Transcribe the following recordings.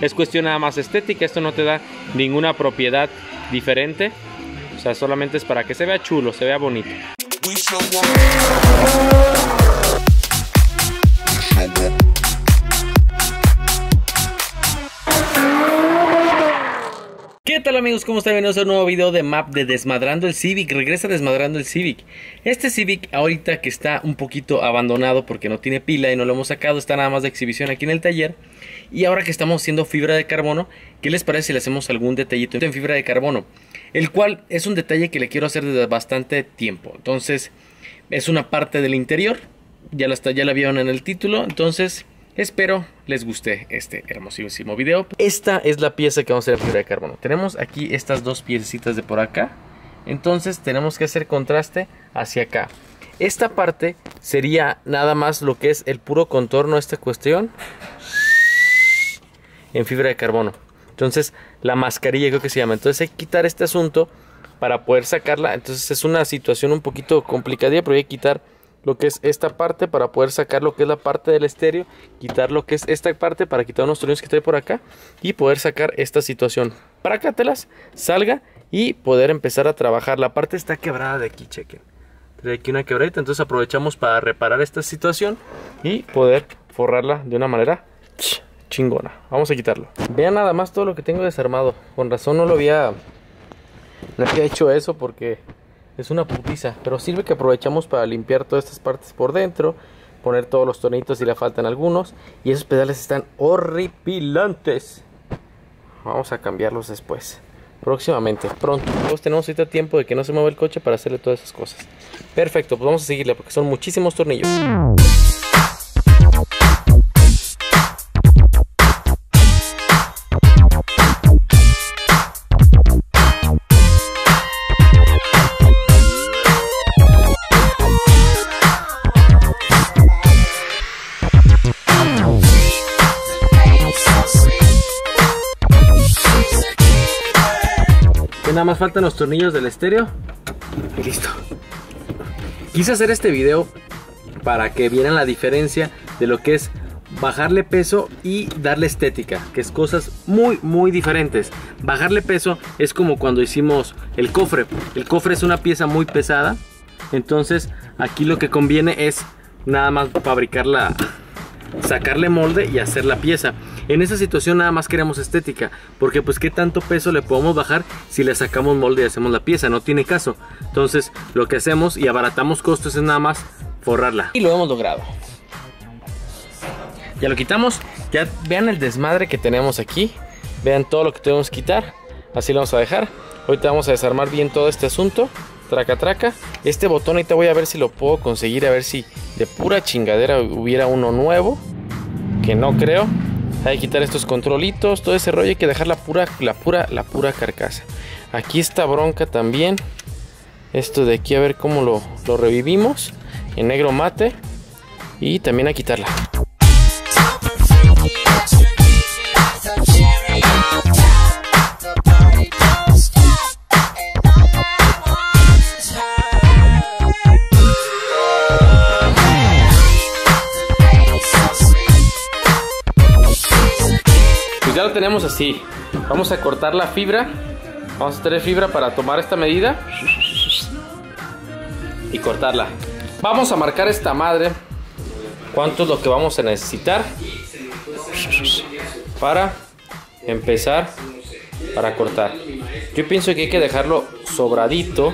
Es cuestión nada más estética, esto no te da ninguna propiedad diferente. O sea, solamente es para que se vea chulo, se vea bonito. ¿Qué tal, amigos? ¿Cómo están? Bienvenidos a un nuevo video de MAP de Desmadrando el Civic. Regresa Desmadrando el Civic. Este Civic ahorita que está un poquito abandonado porque no tiene pila y no lo hemos sacado, está nada más de exhibición aquí en el taller. Y ahora que estamos haciendo fibra de carbono, ¿qué les parece si le hacemos algún detallito en fibra de carbono? El cual es un detalle que le quiero hacer desde bastante tiempo. Entonces, es una parte del interior. Ya la vieron en el título, entonces... espero les guste este hermosísimo video. Esta es la pieza que vamos a hacer de fibra de carbono. Tenemos aquí estas dos piecitas de por acá. Entonces tenemos que hacer contraste hacia acá. Esta parte sería nada más lo que es el puro contorno de esta cuestión en fibra de carbono. Entonces la mascarilla creo que se llama. Entonces hay que quitar este asunto para poder sacarla. Entonces es una situación un poquito complicadilla, pero voy a quitar lo que es esta parte para poder sacar lo que es la parte del estéreo, quitar lo que es esta parte para quitar unos tornillos que trae por acá y poder sacar esta situación. Prácatelas, salga y poder empezar a trabajar. La parte está quebrada de aquí, chequen. Trae aquí una quebradita, entonces aprovechamos para reparar esta situación y poder forrarla de una manera chingona. Vamos a quitarlo. Vean nada más todo lo que tengo desarmado. Con razón no había hecho eso porque... es una putiza, pero sirve que aprovechamos para limpiar todas estas partes por dentro, poner todos los tornitos si le faltan algunos. Y esos pedales están horripilantes. Vamos a cambiarlos después, próximamente, pronto. Todos tenemos ahorita tiempo de que no se mueva el coche para hacerle todas esas cosas. Perfecto, pues vamos a seguirle porque son muchísimos tornillos. Nada más faltan los tornillos del estéreo y listo. Quise hacer este video para que vieran la diferencia de lo que es bajarle peso y darle estética, que es cosas muy diferentes. Bajarle peso es como cuando hicimos el cofre. El cofre es una pieza muy pesada, entonces aquí lo que conviene es nada más fabricarla, sacarle molde y hacer la pieza. En esa situación nada más queremos estética, porque pues qué tanto peso le podemos bajar si le sacamos molde y hacemos la pieza, no tiene caso. Entonces lo que hacemos y abaratamos costos es nada más forrarla. Y lo hemos logrado. Ya lo quitamos, ya vean el desmadre que tenemos aquí, vean todo lo que tenemos que quitar, así lo vamos a dejar. Ahorita vamos a desarmar bien todo este asunto, traca. Este botón ahorita voy a ver si lo puedo conseguir, a ver si de pura chingadera hubiera uno nuevo, que no creo. Hay que quitar estos controlitos, todo ese rollo, hay que dejar la pura carcasa. Aquí esta bronca también, esto de aquí a ver cómo lo revivimos en negro mate y también a quitarla. Ya lo tenemos así. Vamos a cortar la fibra. Vamos a tener fibra para tomar esta medida y cortarla. Vamos a marcar esta madre. ¿Cuánto es lo que vamos a necesitar para empezar para cortar? Yo pienso que hay que dejarlo sobradito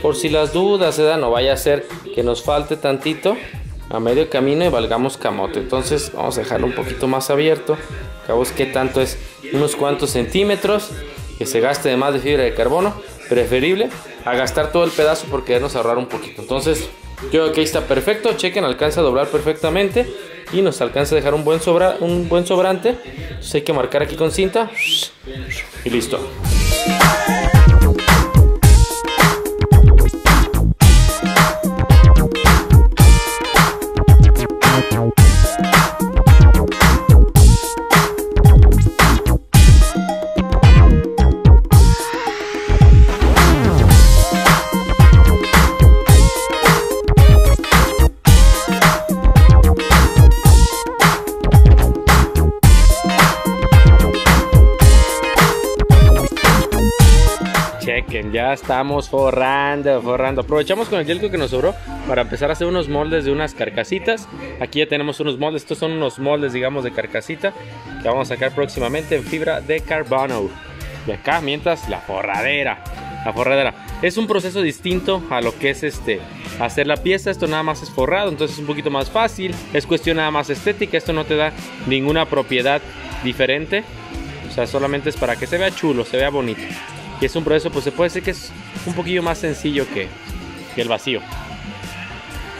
por si las dudas se dan, no vaya a ser que nos falte tantito a medio camino y valgamos camote. Entonces vamos a dejarlo un poquito más abierto. Cabo es que tanto es unos cuantos centímetros que se gaste de más de fibra de carbono, preferible a gastar todo el pedazo por querernos ahorrar un poquito. Entonces yo creo que ahí está perfecto, chequen, alcanza a doblar perfectamente y nos alcanza a dejar un buen sobrante. Entonces hay que marcar aquí con cinta y listo. Chequen, ya estamos forrando. Aprovechamos con el yelco que nos sobró para empezar a hacer unos moldes de unas carcasitas. Aquí ya tenemos unos moldes, estos son unos moldes, digamos, de carcasita que vamos a sacar próximamente en fibra de carbono. Y acá, mientras, la forradera. La forradera es un proceso distinto a lo que es hacer la pieza. Esto nada más es forrado, entonces es un poquito más fácil. Es cuestión nada más estética, esto no te da ninguna propiedad diferente. O sea, solamente es para que se vea chulo, se vea bonito. Y es un proceso, pues se puede decir que es un poquillo más sencillo que el vacío.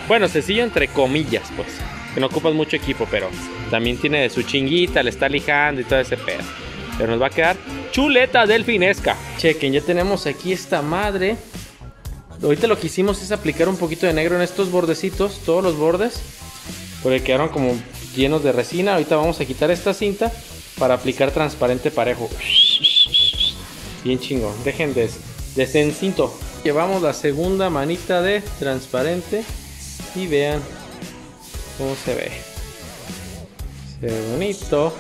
Bueno, sencillo entre comillas, pues. Que no ocupas mucho equipo, pero también tiene su chinguita, le está lijando y todo ese pedo. Pero nos va a quedar chuleta delfinesca. Chequen, ya tenemos aquí esta madre. Ahorita lo que hicimos es aplicar un poquito de negro en estos bordecitos, todos los bordes, porque quedaron como llenos de resina. Ahorita vamos a quitar esta cinta para aplicar transparente parejo. Bien chingón, dejen de sencinto. Llevamos la segunda manita de transparente y vean cómo se ve. Se ve bonito.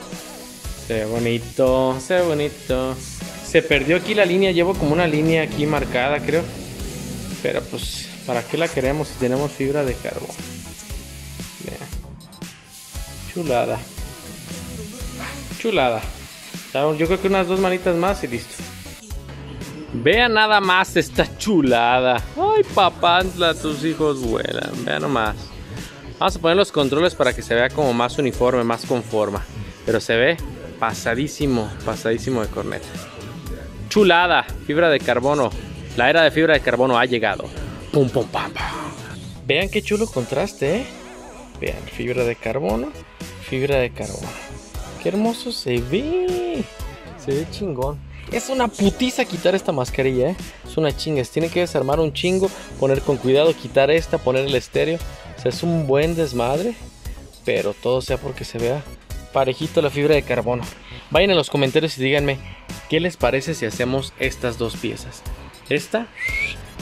Se ve bonito, se ve bonito. Se perdió aquí la línea, llevo como una línea aquí marcada, creo. Pero pues, ¿para qué la queremos si tenemos fibra de carbono? Vean. Chulada. Chulada. Yo creo que unas dos manitas más y listo. Vean nada más esta chulada. Ay, papantla, tus hijos vuelan. Vean nomás. Vamos a poner los controles para que se vea como más uniforme, más conforma. Pero se ve pasadísimo, pasadísimo de corneta. Chulada, fibra de carbono. La era de fibra de carbono ha llegado. Pum, pum, pam, pam. Vean qué chulo contraste, ¿eh? Vean, fibra de carbono, fibra de carbono. Qué hermoso se ve. Se ve chingón. Es una putiza quitar esta mascarilla, ¿eh? Es una chinga. Se tiene que desarmar un chingo, poner con cuidado, quitar esta, poner el estéreo. O sea, es un buen desmadre, pero todo sea porque se vea parejito la fibra de carbono. Vayan a los comentarios y díganme qué les parece si hacemos estas dos piezas. Esta,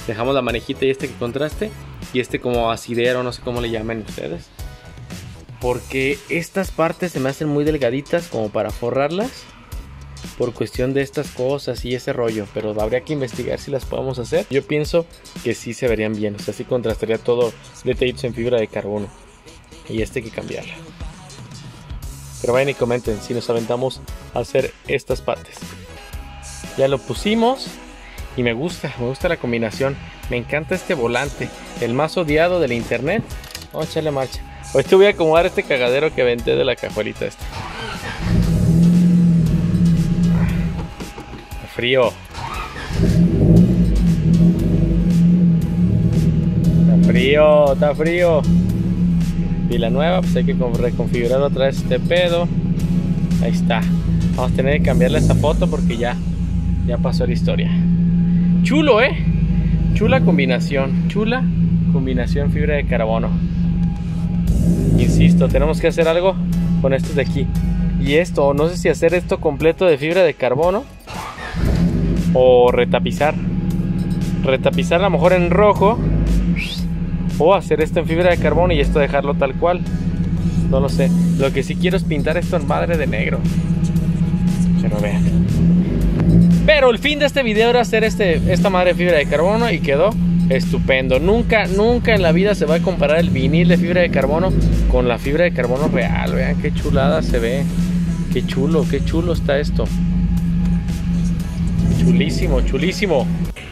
dejamos la manejita y este que contraste, y este como asidero, no sé cómo le llamen ustedes. Porque estas partes se me hacen muy delgaditas como para forrarlas, por cuestión de estas cosas y ese rollo. Pero habría que investigar si las podemos hacer. Yo pienso que sí se verían bien. O sea, sí contrastaría todo detallitos en fibra de carbono. Y este hay que cambiarla. Pero vayan y comenten si nos aventamos a hacer estas partes. Ya lo pusimos. Y me gusta la combinación. Me encanta este volante, el más odiado del internet. Vamos a echarle marcha. Hoy te voy a acomodar este cagadero que venté de la cajuelita esta. Frío. Está frío, está frío. Y la nueva, pues hay que reconfigurar otra vez este pedo. Ahí está. Vamos a tener que cambiarle esta foto porque ya pasó la historia. Chulo, ¿eh? Chula combinación fibra de carbono. Insisto, tenemos que hacer algo con estos de aquí. Y esto, no sé si hacer esto completo de fibra de carbono o retapizar a lo mejor en rojo, o hacer esto en fibra de carbono y esto dejarlo tal cual. No lo sé. Lo que sí quiero es pintar esto en madre de negro. Pero vean. Pero el fin de este video era hacer esta madre de fibra de carbono y quedó estupendo. Nunca en la vida se va a comparar el vinil de fibra de carbono con la fibra de carbono real. Vean qué chulada se ve. Qué chulo está esto. Chulísimo, chulísimo.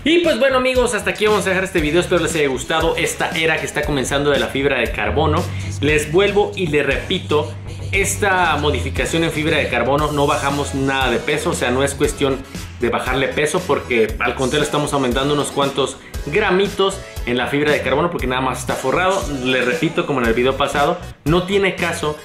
Y pues bueno, amigos, hasta aquí vamos a dejar este video. Espero les haya gustado esta era que está comenzando de la fibra de carbono. Les vuelvo y les repito, esta modificación en fibra de carbono no bajamos nada de peso. O sea, no es cuestión de bajarle peso, porque al contrario estamos aumentando unos cuantos gramitos en la fibra de carbono, porque nada más está forrado. Les repito, como en el video pasado, no tiene caso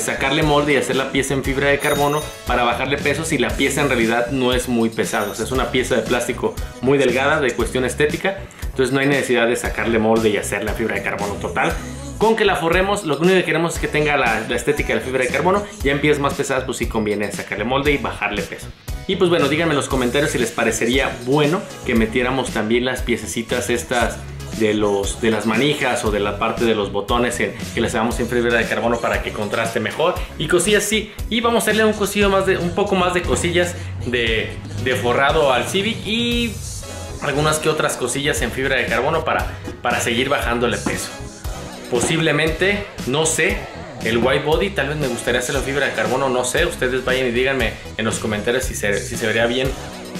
sacarle molde y hacer la pieza en fibra de carbono para bajarle peso si la pieza en realidad no es muy pesada. O sea, es una pieza de plástico muy delgada, de cuestión estética. Entonces no hay necesidad de sacarle molde y hacer la fibra de carbono total. Con que la forremos, lo único que queremos es que tenga la estética de la fibra de carbono. Ya en piezas más pesadas, pues sí conviene sacarle molde y bajarle peso. Y pues bueno, díganme en los comentarios si les parecería bueno que metiéramos también las piececitas estas de las manijas o de la parte de los botones que les hagamos en fibra de carbono para que contraste mejor y cosillas así. Y vamos a hacerle un poco más de cosillas de forrado al Civic. Y algunas que otras cosillas en fibra de carbono para seguir bajándole peso. Posiblemente, no sé, el white body, tal vez me gustaría hacerlo en fibra de carbono, no sé. Ustedes vayan y díganme en los comentarios si se vería bien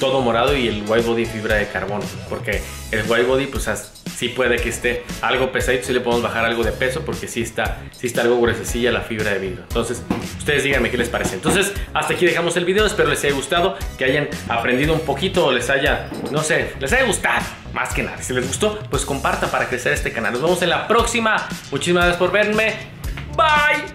todo morado y el white body en fibra de carbono. Porque el white body, pues sí puede que esté algo pesadito, sí le podemos bajar algo de peso porque sí está algo gruesecilla la fibra de vidrio. Entonces, ustedes díganme qué les parece. Entonces, hasta aquí dejamos el video. Espero les haya gustado, que hayan aprendido un poquito o les haya, no sé, les haya gustado. Más que nada, si les gustó, pues compartan para crecer este canal. Nos vemos en la próxima. Muchísimas gracias por verme. Bye.